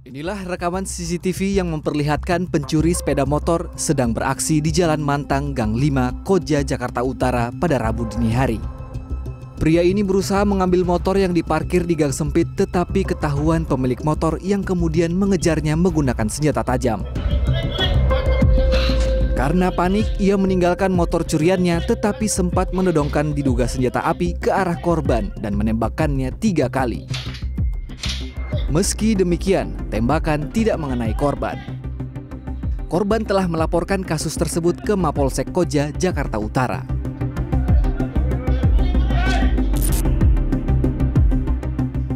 Inilah rekaman CCTV yang memperlihatkan pencuri sepeda motor sedang beraksi di Jalan Mantang Gang 5, Koja, Jakarta Utara pada Rabu dini hari. Pria ini berusaha mengambil motor yang diparkir di gang sempit, tetapi ketahuan pemilik motor yang kemudian mengejarnya menggunakan senjata tajam. Karena panik, ia meninggalkan motor curiannya tetapi sempat menodongkan diduga senjata api ke arah korban dan menembakkannya 3 kali. Meski demikian, tembakan tidak mengenai korban. Korban telah melaporkan kasus tersebut ke Mapolsek Koja, Jakarta Utara.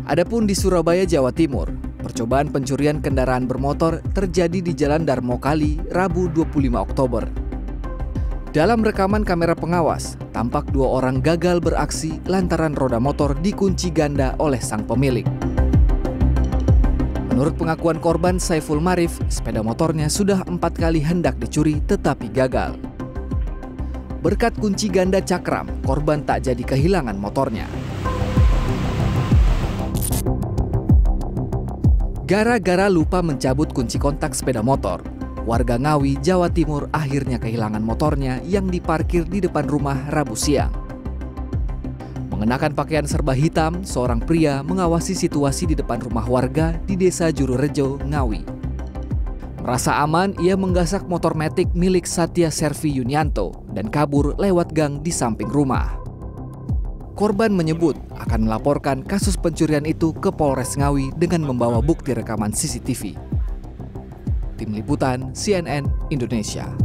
Adapun di Surabaya, Jawa Timur, percobaan pencurian kendaraan bermotor terjadi di Jalan Darmokali, Rabu 25 Oktober. Dalam rekaman kamera pengawas, tampak 2 orang gagal beraksi lantaran roda motor dikunci ganda oleh sang pemilik. Menurut pengakuan korban Saiful Marif, sepeda motornya sudah 4 kali hendak dicuri tetapi gagal. Berkat kunci ganda cakram, korban tak jadi kehilangan motornya. Gara-gara lupa mencabut kunci kontak sepeda motor, warga Ngawi, Jawa Timur akhirnya kehilangan motornya yang diparkir di depan rumah Rabu siang. Mengenakan pakaian serba hitam, seorang pria mengawasi situasi di depan rumah warga di desa Jururejo, Ngawi. Merasa aman, ia menggasak motor metik milik Satya Servi Yunianto dan kabur lewat gang di samping rumah. Korban menyebut akan melaporkan kasus pencurian itu ke Polres Ngawi dengan membawa bukti rekaman CCTV. Tim Liputan CNN Indonesia.